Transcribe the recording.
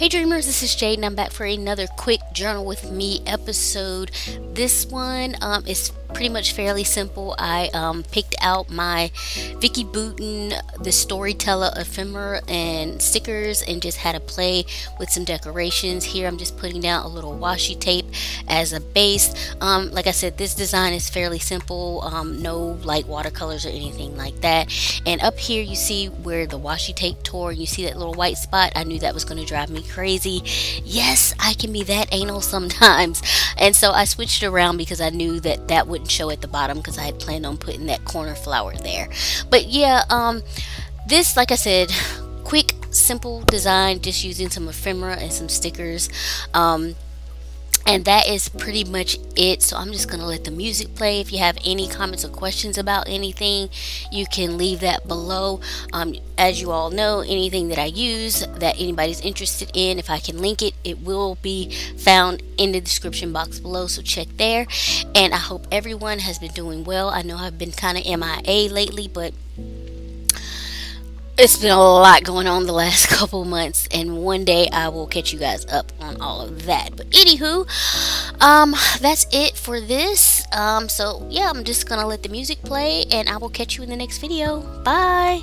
Hey Dreamers, this is Jade and I'm back for another quick Journal With Me episode. This one is pretty much fairly simple. I picked out my Vicki Boutin, The StoryTeller ephemera and stickers and just had a play with some decorations. Here I'm just putting down a little washi tape as a base. Like I said, this design is fairly simple. No light watercolors or anything like that. And up here you see where the washi tape tore. You see that little white spot? I knew that was going to drive me crazy. Yes, I can be that anal sometimes, and so I switched around because I knew that that wouldn't show at the bottom because I had planned on putting that corner flower there. But yeah, this, like I said, quick simple design just using some ephemera and some stickers, and that is pretty much it. So I'm just gonna let the music play. If you have any comments or questions about anything, you can leave that below. As you all know, anything that I use that anybody's interested in, if I can link it, it will be found in the description box below, so check there. And I hope everyone has been doing well. I know I've been kind of MIA lately, but it's been a lot going on the last couple months, and one day I will catch you guys up on all of that. But anywho, that's it for this. So yeah, I'm just gonna let the music play and I will catch you in the next video. Bye.